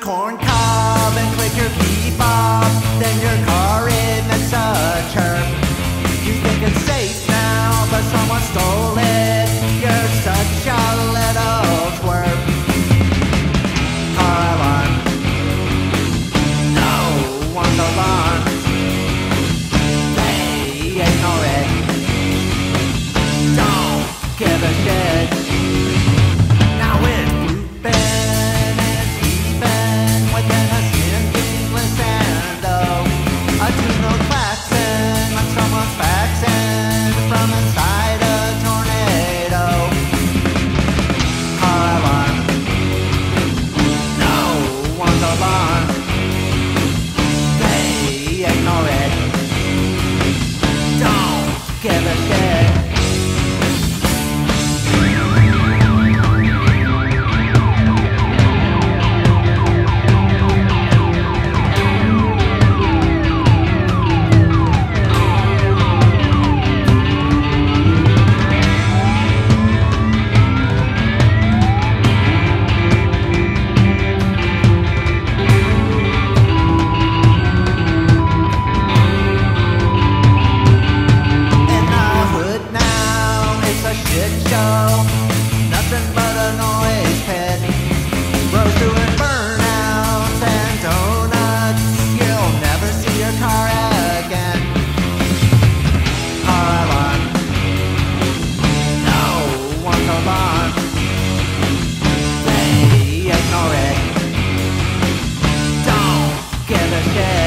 corn cob and click your bebop. Then your car emits a chirp. You think it's safe now, but someone stole it. You're such a little twerp. Car alarm. No one's alarmed. They ignore it. Don't give a shit. Nothing but a noise pit. Roads doing burnouts and donuts. You'll never see your car again. Car alarm. No one's alarmed. They ignore it. Don't give a shit.